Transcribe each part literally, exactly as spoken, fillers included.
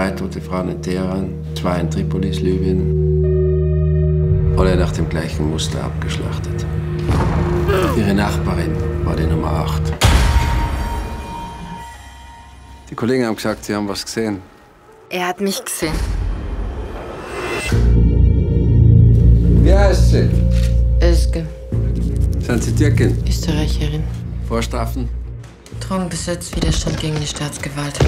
drei tote Frauen in Teheran, zwei in Tripolis, Libyen. Alle nach dem gleichen Muster abgeschlachtet. Ihre Nachbarin war die Nummer acht. Die Kollegen haben gesagt, sie haben was gesehen. Er hat mich gesehen. Wie heißt sie? Özge. Sind Sie Türkin? Österreicherin. Vorstrafen? Drogenbesitz, Widerstand gegen die Staatsgewalt.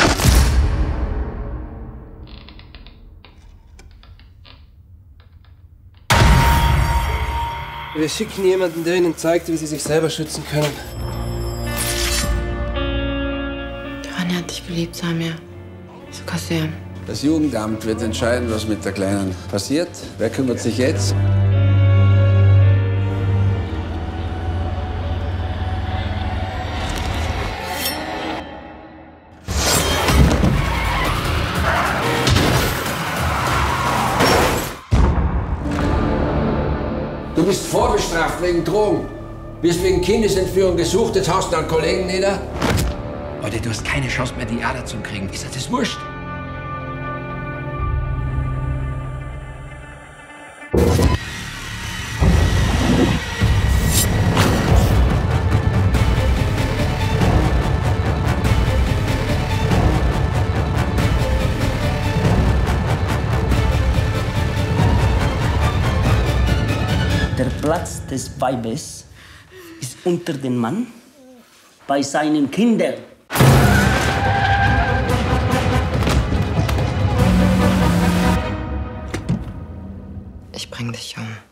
Wir schicken jemanden, der Ihnen zeigt, wie Sie sich selber schützen können. Rania hat dich geliebt, Samir. Sogar sehr. Das Jugendamt wird entscheiden, was mit der Kleinen passiert. Wer kümmert sich jetzt? Du bist vorbestraft wegen Drogen. Wirst wegen Kindesentführung gesucht, jetzt haust du einen Kollegen nieder. Leute, du hast keine Chance mehr, die Ader zu kriegen. Ist das wurscht? Der Platz des Weibes ist unter dem Mann, bei seinen Kindern. Ich bring dich um.